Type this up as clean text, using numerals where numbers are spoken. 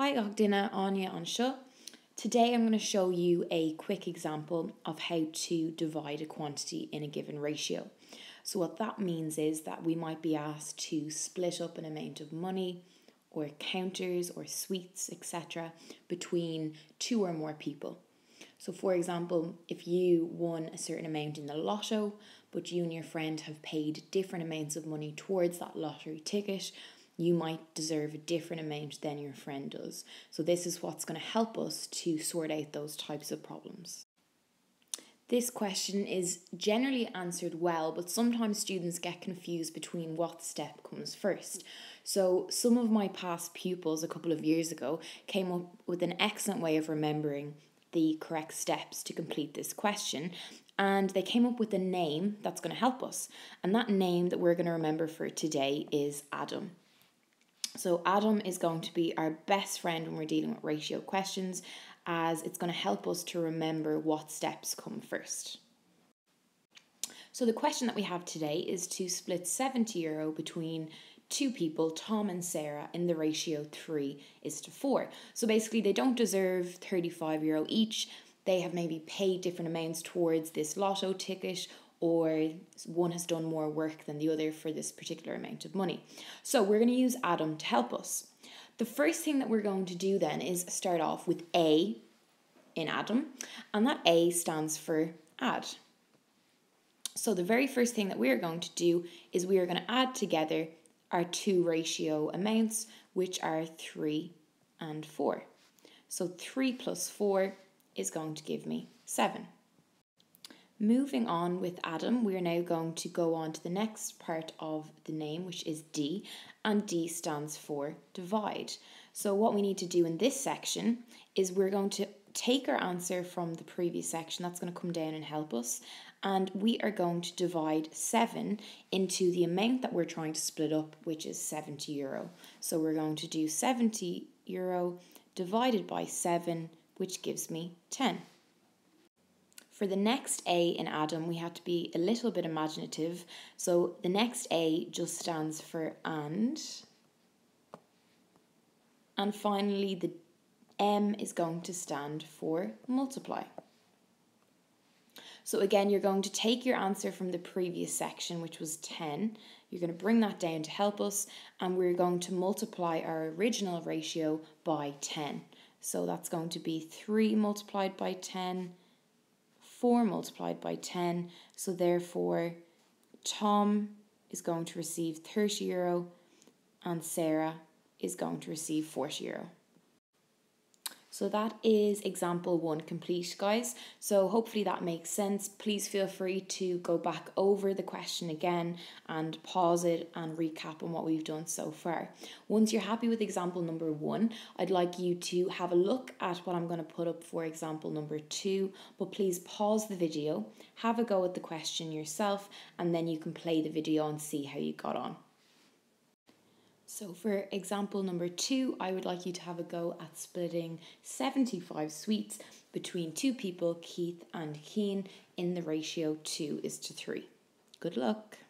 Hi Ogdina, Anya Ansha. Today I'm going to show you a quick example of how to divide a quantity in a given ratio. So what that means is that we might be asked to split up an amount of money or counters or sweets, etc. between two or more people. So for example, if you won a certain amount in the lotto, but you and your friend have paid different amounts of money towards that lottery ticket, you might deserve a different amount than your friend does. So this is what's going to help us to sort out those types of problems. This question is generally answered well, but sometimes students get confused between what step comes first. So some of my past pupils a couple of years ago came up with an excellent way of remembering the correct steps to complete this question, and they came up with a name that's going to help us. And that name that we're going to remember for today is Adam. So Adam is going to be our best friend when we're dealing with ratio questions, as it's going to help us to remember what steps come first. So the question that we have today is to split €70 between two people, Tom and Sarah, in the ratio 3:4. So basically they don't deserve €35 each. They have maybe paid different amounts towards this lotto ticket, or one has done more work than the other for this particular amount of money. So we're going to use Adam to help us. The first thing that we're going to do then is start off with A in Adam, and that A stands for add. So the very first thing that we're going to do is we are going to add together our two ratio amounts, which are 3 and 4. So 3 plus 4 is going to give me 7. Moving on with Adam, we are now going to go on to the next part of the name, which is D, and D stands for divide. So what we need to do in this section is we're going to take our answer from the previous section, that's going to come down and help us, and we are going to divide 7 into the amount that we're trying to split up, which is €70. So we're going to do €70 divided by 7, which gives me 10. For the next A in Adam, we had to be a little bit imaginative. So the next A just stands for and. And finally, the M is going to stand for multiply. So again, you're going to take your answer from the previous section, which was 10. You're going to bring that down to help us, and we're going to multiply our original ratio by 10. So that's going to be 3 multiplied by 10. 4 multiplied by 10, so therefore Tom is going to receive €30 and Sarah is going to receive €40. So that is example 1 complete, guys. So hopefully that makes sense. Please feel free to go back over the question again and pause it and recap on what we've done so far. Once you're happy with example number 1, I'd like you to have a look at what I'm going to put up for example number 2, but please pause the video, have a go at the question yourself, and then you can play the video and see how you got on. So for example number 2, I would like you to have a go at splitting 75 sweets between two people, Keith and Keen, in the ratio 2:3. Good luck.